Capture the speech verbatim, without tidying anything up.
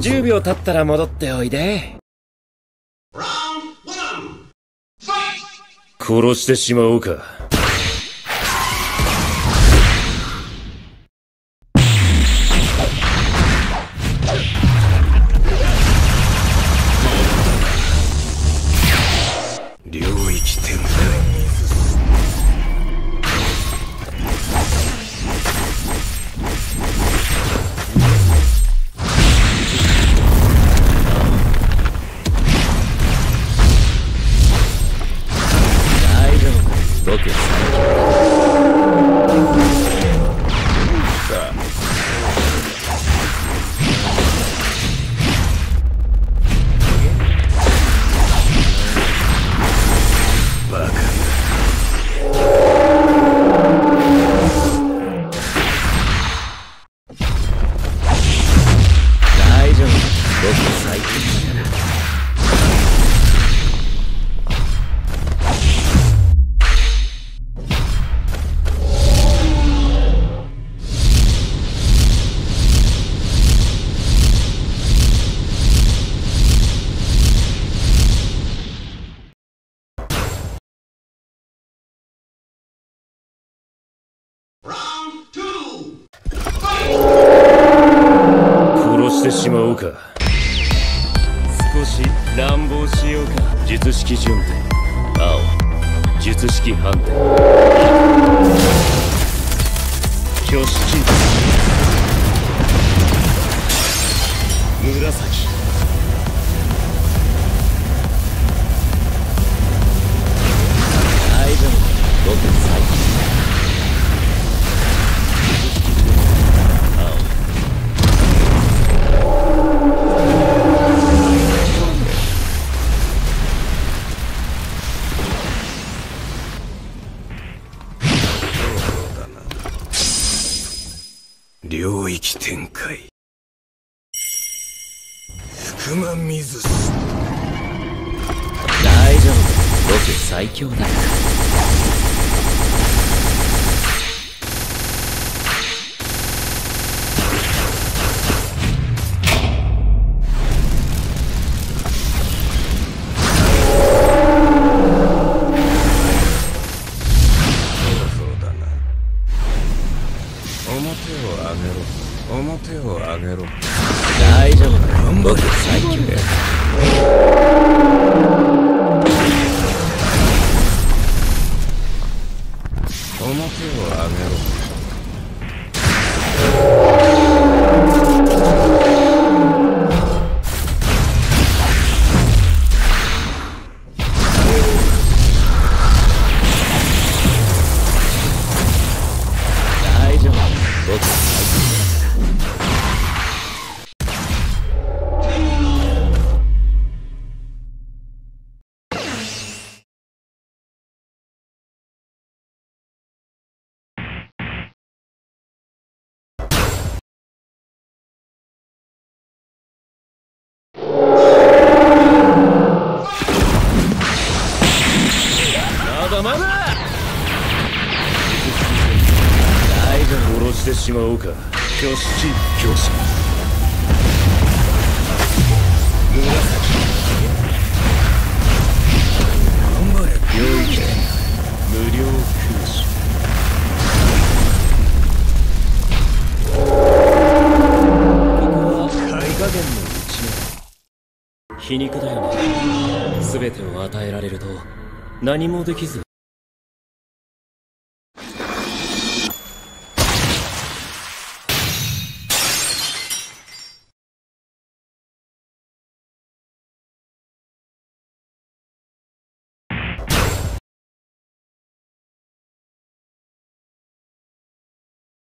じゅうびょう経ったら戻っておいで。殺してしまおうか。領域展開。しまおうか。少し乱暴しようか。術式準備、青術式判定、挙式紫、大丈夫ご決裁。領域展開。福間水素。大丈夫、僕最強だ。表を上げろ。大丈夫だよ、僕最強だ。表を上げろ。してしまおうか。挙式、挙式紫。頑張れ。領域無料空襲。ここは灰加減の一面。皮肉だよね。全てを与えられると何もできず